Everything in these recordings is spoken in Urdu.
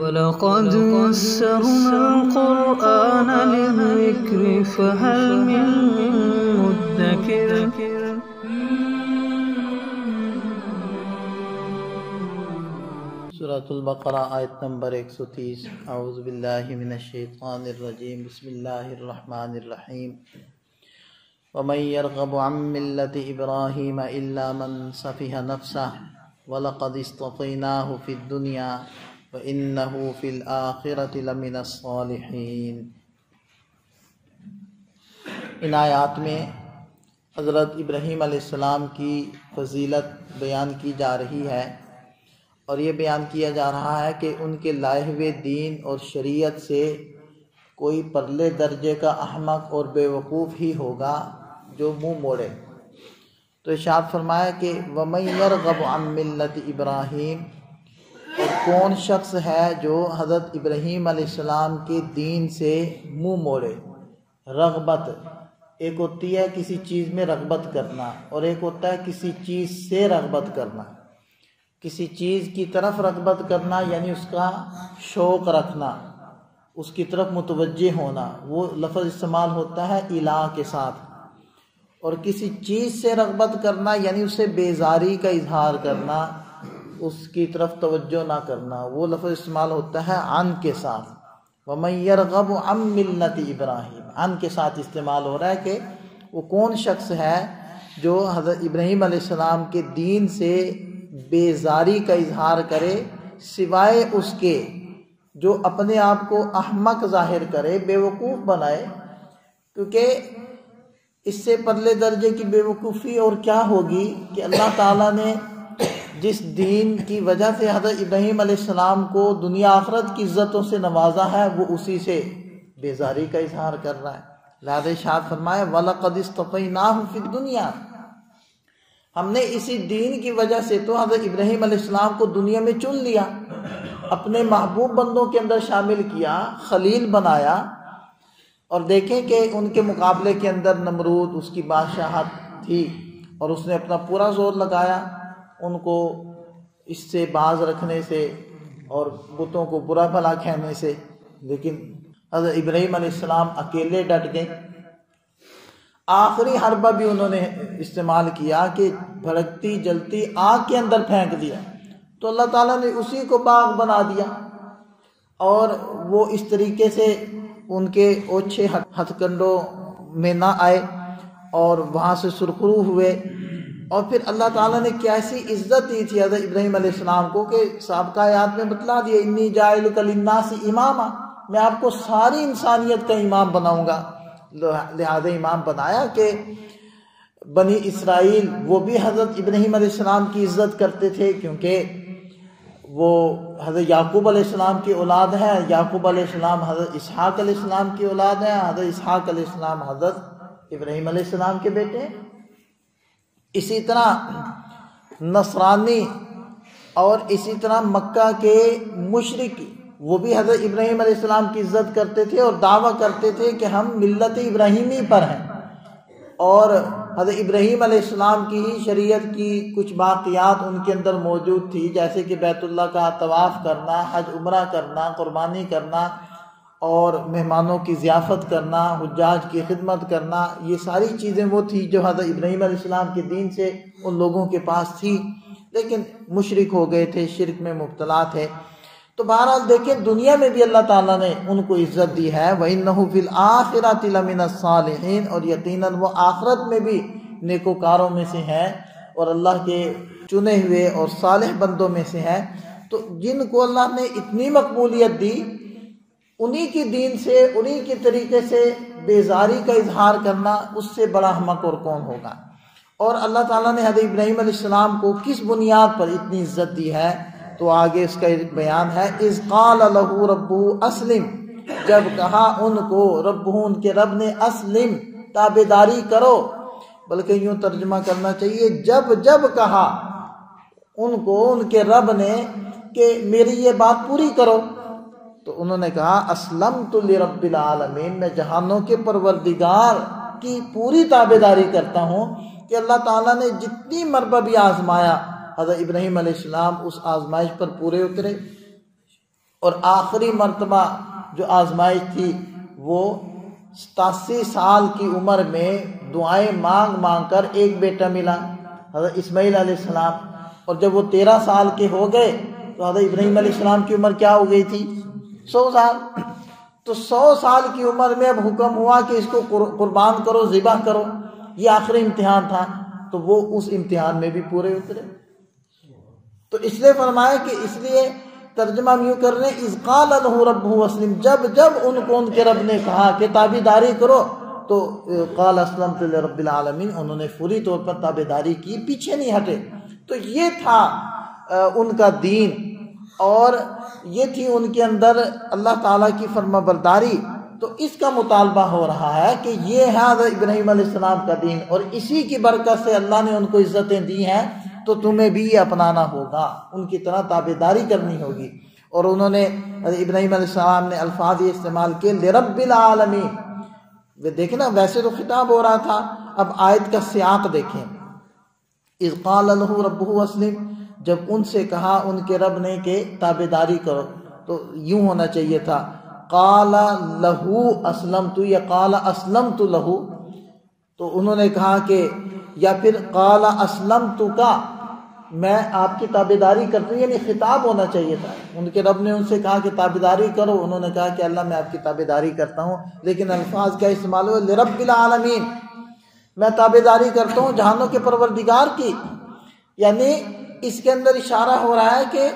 ولقد يسرنا القرآن للذكر فهل من مدكر سورة البقرة آیت نمبر 130 اعوذ باللہ من الشیطان الرجیم بسم اللہ الرحمن الرحیم ومن يرغب عن ملة إبراهيم إلا من سفه نفسه ولقد اصطفيناه في الدنيا وإنه في الآخرة لمن الصالحين۔ ان آیات میں حضرت ابراہیم علیہ السلام کی فضیلت بیان کی جا رہی ہے، اور یہ بیان کیا جا رہا ہے کہ ان کے لائے ہوئے دین اور شریعت سے کوئی پرلے درجے کا احمق اور بے وقوف ہی ہوگا جو منہ موڑے۔ تو ارشاد فرمایا کہ وَمَنْ يَرْغَبُ عَنْ مِلَّةِ إِبْرَاهِيمَ، اور کون شخص ہے جو حضرت ابراہیم علیہ السلام کے دین سے منہ موڑے۔ رغبت ایک ہوتی ہے کسی چیز میں رغبت کرنا، اور ایک ہوتا ہے کسی چیز سے رغبت کرنا۔ کسی چیز کی طرف رغبت کرنا یعنی اس کا شوق رکھنا، اس کی طرف متوجہ ہونا، وہ لفظ استعمال ہوتا ہے الٰہی کے ساتھ۔ اور کسی چیز سے رغبت کرنا یعنی اسے بیزاری کا اظہار کرنا، اس کی طرف توجہ نہ کرنا، وہ لفظ استعمال ہوتا ہے عن کے ساتھ۔ وَمَنْ يَرْغَبُ عَنْ مِلَّةِ إِبْرَاهِيمَ، عن کے ساتھ استعمال ہو رہا ہے کہ وہ کون شخص ہے جو حضرت ابراہیم علیہ السلام کے دین سے بیزاری کا اظہار کرے، سوائے اس کے جو اپنے آپ کو احمق ظاہر کرے، بیوقوف بنائے۔ کیونکہ اس سے پرلے درجے کی بیوقوفی اور کیا ہوگی کہ اللہ تعالیٰ نے جس دین کی وجہ سے حضرت ابراہیم علیہ السلام کو دنیا آخرت کی عزتوں سے نوازا ہے، وہ اسی سے بیزاری کا اظہار کر رہا ہے۔ لہذا ارشاد فرمائے وَلَقَدْ اصْطَفَيْنَاهُ فِي الدُّنْيَا، ہم نے اسی دین کی وجہ سے تو حضرت ابراہیم علیہ السلام کو دنیا میں چن لیا، اپنے محبوب بندوں کے اندر شامل کیا، خلیل بنایا۔ اور دیکھیں کہ ان کے مقابلے کے اندر نمرود، اس کی بادشاہت تھی، اور اس نے اپنا پورا زور لگایا ان کو اس سے باز رکھنے سے اور بتوں کو برا بھلا کہنے سے، لیکن حضرت ابراہیم علیہ السلام اکیلے ڈٹ گئے۔ آخری حربہ بھی انہوں نے استعمال کیا کہ بھڑکتی جلتی آگ کے اندر پھینک دیا، تو اللہ تعالیٰ نے اسی کو باغ بنا دیا۔ اور وہ اس طریقے سے ان کے اوچھے ہتھ کنڈوں میں نہ آئے اور وہاں سے سرخرو ہوئے۔ اور پھر اللہ تعالیٰ نے کیسی عزت دی تھی حضرت ابراہیم علیہ السلام کو کہ سابقہ آیات میں بتلا دیا انی جاعلک للناس اماما، میں آپ کو ساری انسانیت کا امام بناؤں گا۔ لہذا امام بنایا کہ بنی اسرائیل وہ بھی حضرت ابراہیم علیہ السلام کی عزت کرتے تھے، کیونکہ وہ حضرت یعقوب علیہ السلام کی اولاد ہیں، یعقوب علیہ السلام حضرت اسحاق علیہ السلام کی اولاد ہیں، حضرت اسحاق علیہ السلام حضرت ابراہیم علیہ السلام کے بیٹے ہیں۔ اسی طرح نصرانی اور اسی طرح مکہ کے مشرک وہ بھی حضرت ابراہیم علیہ السلام کی عزت کرتے تھے اور دعویٰ کرتے تھے کہ ہم ملت ابراہیمی پر ہیں، اور حضرت ابراہیم علیہ السلام کی ہی شریعت کی کچھ باقیات ان کے اندر موجود تھی، جیسے کہ بیت اللہ کا طواف کرنا، حج عمرہ کرنا، قربانی کرنا، اور مہمانوں کی ضیافت کرنا، حجاج کی خدمت کرنا۔ یہ ساری چیزیں وہ تھی جو حضرت ابراہیم علیہ السلام کے دین سے ان لوگوں کے پاس تھی، لیکن مشرک ہو گئے تھے، شرک میں مبتلا تھے۔ تو بہرحال دیکھیں دنیا میں بھی اللہ تعالیٰ نے ان کو عزت دی ہے۔ وَإِنَّهُ فِي الْآخِرَةِ لَمِنَ الصَّالِحِينَ، اور یقیناً وہ آخرت میں بھی نیکوکاروں میں سے ہیں اور اللہ کے چنے ہوئے اور صالح بندوں میں سے ہیں۔ تو جن کو اللہ نے اتنی مقبولیت دی، انہی کی دین سے، انہی کی طریقے سے بیزاری کا اظہار کرنا، اس سے بڑا احمق اور کون ہوگا۔ اور اللہ تعالیٰ نے حضرت ابراہیم علیہ السلام کو کس بنیاد پر اتنی عزت دی ہے، تو آگے اس کا بیان ہے اِذْ قَالَ لَهُ رَبُّهُ أَسْلِمْ، جب کہا ان کو ربہ، ان کے رب نے، اسلم، تابعداری کرو، بلکہ یوں ترجمہ کرنا چاہیے جب کہا ان کو ان کے رب نے کہ میری یہ بات پوری کرو، تو انہوں نے کہا اسلمت لرب العالمین، میں جہانوں کے پروردگار کی پوری تابعداری کرتا ہوں۔ کہ اللہ تعالیٰ نے جتنی مرتبہ بھی آزمایا، حضرت ابراہیم علیہ السلام اس آزمائش پر پورے اترے، اور آخری مرتبہ جو آزمائش تھی وہ 87 سال کی عمر میں دعائیں مانگ مانگ کر ایک بیٹا ملا حضرت اسماعیل علیہ السلام، اور جب وہ 13 سال کے ہو گئے تو حضرت ابراہیم علیہ السلام کی عمر کیا ہو گئی تھی؟ 100 سال. تو 100 سال کی عمر میں اب حکم ہوا کہ اس کو قربان کرو، ذبح کرو. یہ آخری امتحان تھا، تو وہ اس امتحان میں بھی پورے اترے. تو اس لیے فرمایا کہ اس لیے ترجمہ ہم یوں کر رہے ہیں اِذْ قَالَ لَهُ رَبُّهُ أَسْلِمْ، جب ان کے رب نے کہا کہ تابعداری کرو تو قَالَ أَسْلَمْتُ لِرَبِّ الْعَالَمِينَ، انہوں نے فوری طور پر تابعداری کی، پیچھے نہیں ہٹے. تو یہ تھا ان کا دین اور یہ تھی ان کے اندر اللہ تعالیٰ کی فرمانبرداری. تو اس کا مطالبہ ہو رہا ہے کہ یہ ہے ابراہیم علیہ السلام کا دین، اور اسی کی برکت سے اللہ نے ان کو عزتیں دی ہیں، تو تمہیں بھی یہ اپنانا ہوگا، ان کی طرح تابعداری کرنی ہوگی. اور انہوں نے ابراہیم علیہ السلام نے الفاظ استعمال کیے لِرَبِّ الْعَالَمِينَ. دیکھنا ویسے تو خطاب ہو رہا تھا، اب آیت کا سیاق دیکھیں. اِذْ قَالَ لَهُ رَبُّهُ أَسْلِمْ، جب ان سے کہا ان کے رب نے کہ تابعداری کرو، تو یوں ہونا چاہیے تھا قَالَ لَهُ أَسْلَمْتُ یا قَالَ أَسْلَمْتُ لَهُ. تو انہوں نے کہا کہ یا پھر قَالَ أَسْلَمْتُ کا میں آپ کی تابعداری کرتا ہوں، یعنی خطاب ہونا چاہیے تھا. ان کے رب نے ان سے کہا کہ تابعداری کرو، انہوں نے کہا کہ اللہ میں آپ کی تابعداری کرتا ہوں، لیکن الفاظ کیا استعمال ہوئے لِرَبِّ الْعَالَمِينَ، میں تابعداری کرتا ہوں جہانوں کے پروردگار کی. یعنی اس کے اندر اشارہ ہو رہا ہے کہ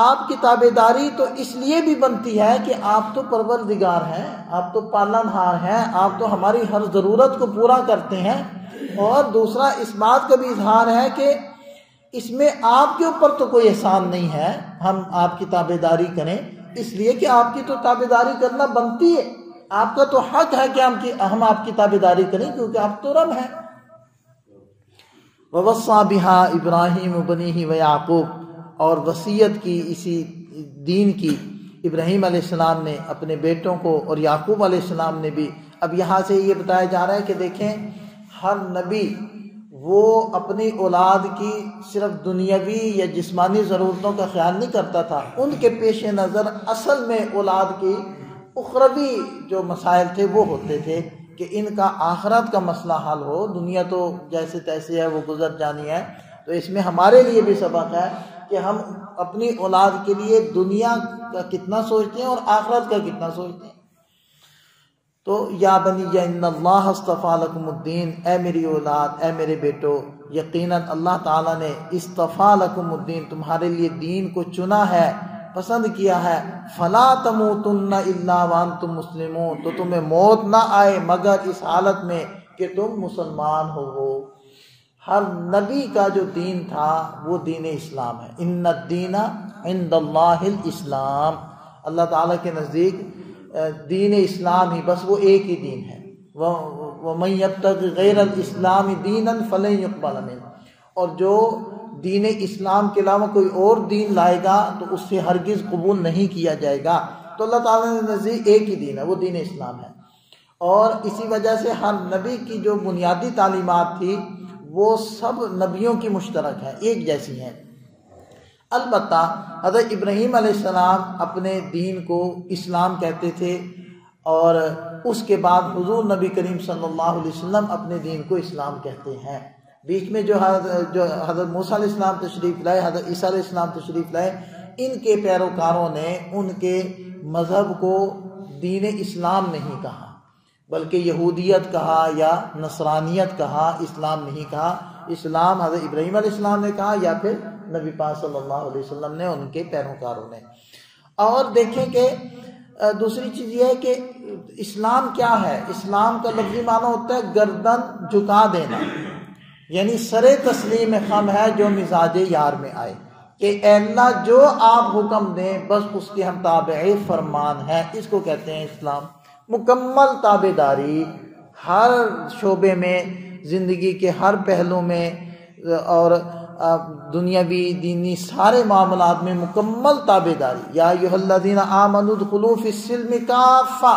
آپ کی تابعداری تو اس لیے بھی بنتی ہے کہ آپ تو پروردگار ہیں، آپ تو پالنہار ہیں، آپ تو ہماری ہر ضرورت کو پورا کرتے ہیں. اور دوسرا اس بات کا بھی اظہار ہے کہ اس میں آپ کے اوپر تو کوئی احسان نہیں ہے ہم آپ کی تابعداری کریں، اس لیے کہ آپ کی تو تابعداری کرنا بنتی ہے، آپ کا تو حق ہے کہ ہم آپ کی تابعداری کریں، کیونکہ آپ تو رب ہیں. وَوَصَّى بِهَا إِبْرَاهِيمُ بَنِيهِ وَيَعْقُوبُ، اور وصیت کی اسی دین کی ابراہیم علیہ السلام نے اپنے بیٹوں کو اور یعقوب علیہ السلام نے بھی. اب یہاں سے یہ بتایا جا رہا ہے کہ دیکھیں ہر نبی وہ اپنی اولاد کی صرف دنیاوی یا جسمانی ضرورتوں کا خیال نہیں کرتا تھا، ان کے پیش نظر اصل میں اولاد کی اخروی جو مسائل تھے وہ ہوتے تھے کہ ان کا آخرت کا مسئلہ حل ہو. دنیا تو جیسے تیسے ہے، وہ گزر جانی ہے. تو اس میں ہمارے لیے بھی سبق ہے کہ ہم اپنی اولاد کے لیے دنیا کا کتنا سوچتے ہیں اور آخرت کا کتنا سوچتے ہیں. تو یا بنی ان اللہ اصطفیٰ لکم الدین، اے میری اولاد، اے میرے بیٹو، یقیناً اللہ تعالیٰ نے اصطفیٰ لکم الدین، تمہارے لیے دین کو چنا ہے، پسند کیا ہے. فَلَا تَمُوتُنَّ إِلَّا وَأَنْتُمْ مُسْلِمُونَ، تو تمہیں موت نہ آئے مگر اس حالت میں کہ تم مسلمان ہو. ہر نبی کا جو دین تھا وہ دین اسلام ہے. اِنَّ الدِّينَ عِنْدَ اللَّهِ الْإِسْلَامِ، اللہ تعالیٰ کے نزدیک دین اسلام ہی بس وہ ایک ہی دین ہے. وَمَنْ يَبْتَغِ غَيْرَ الْإِسْلَامِ دِينًا فَلَنْ يُقْبَلَ مِنْهُ، اور جو دین اسلام کے علاوہ کوئی اور دین لائے گا تو اس سے ہرگز قبول نہیں کیا جائے گا. تو اللہ تعالیٰ نے نزدیک ایک ہی دین ہے، وہ دین اسلام ہے. اور اسی وجہ سے ہر نبی کی جو بنیادی تعلیمات تھی وہ سب نبیوں کی مشترک ہیں، ایک جیسی ہیں. البتہ حضرت ابراہیم علیہ السلام اپنے دین کو اسلام کہتے تھے، اور اس کے بعد حضور نبی کریم صلی اللہ علیہ وسلم اپنے دین کو اسلام کہتے ہیں. بیچ میں جو حضرت موسیٰ علیہ السلام تشریف لائے، حضرت عیسیٰ علیہ السلام تشریف لائے، ان کے پیروکاروں نے ان کے مذہب کو دین اسلام نہیں کہا، بلکہ یہودیت کہا یا نصرانیت کہا، اسلام نہیں کہا. اسلام حضرت ابراہیم علیہ السلام نے کہا یا پھر نبی پاک صلی اللہ علیہ وسلم نے، ان کے پیروکاروں نے. اور دیکھیں کہ دوسری چیز یہ ہے کہ اسلام کیا ہے. اسلام کا لفظی معنی ہوتا ہے گردن جھکا دینا، یعنی سر تسلیم خم ہے جو مزاج یار میں آئے، کہ اے اللہ جو آپ حکم دیں بس اس کے ہم تابع فرمان ہیں. اس کو کہتے ہیں اسلام. مکمل تابعداری ہر شعبے میں، زندگی کے ہر پہلو میں، اور دنیاوی دینی سارے معاملات میں مکمل تابعداری. یا ایھا الذین آمنوا ادخلوا فی السلم کافہ،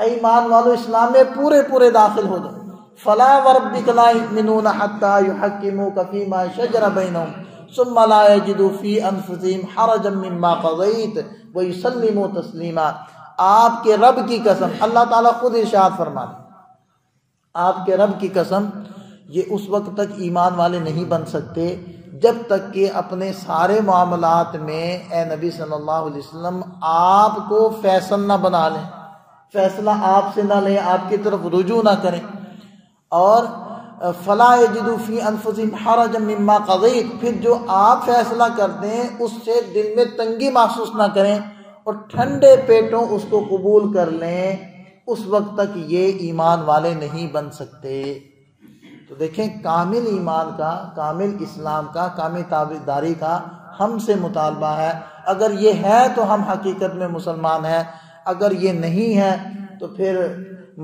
اے ایمان والو اسلام میں پورے پورے داخل ہو جاؤ. فلا وربک لا یؤمنون حتی یحکموک فیما شجر بینہم ثم لا يجدوا في انفسهم حرجا مما قضيت ويسلموا تسلیما۔ آپ کے رب کی قسم، اللہ تعالیٰ خود ارشاد فرما دے، آپ کے رب کی قسم یہ اس وقت تک ایمان والے نہیں بن سکتے جب تک کہ اپنے سارے معاملات میں اے نبی صلی اللہ علیہ وسلم آپ کو فیصل نہ بنا لیں، فیصلہ آپ سے نہ لیں، آپ کی طرف رجوع نہ کریں۔ اور فَلَا يَجِدُوا فِي أَنفُسِهِمْ حَرَجًا مِّمَّا قَضَيْتَ، پھر جو آپ فیصلہ کرتے ہیں اس سے دل میں تنگی محسوس نہ کریں اور ٹھنڈے پیٹوں اس کو قبول کر لیں، اس وقت تک یہ ایمان والے نہیں بن سکتے۔ تو دیکھیں کامل ایمان کا، کامل اسلام کا، کامل تابعداری کا ہم سے مطالبہ ہے۔ اگر یہ ہے تو ہم حقیقت میں مسلمان ہیں، اگر یہ نہیں ہے تو پھر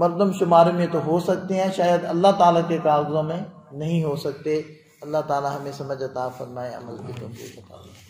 مردم شمار میں تو ہو سکتے ہیں، شاید اللہ تعالیٰ کے کاغذوں میں نہیں ہو سکتے۔ اللہ تعالیٰ ہمیں سمجھ عطا فرمائے، عمل کی توفیق عطا فرمائے۔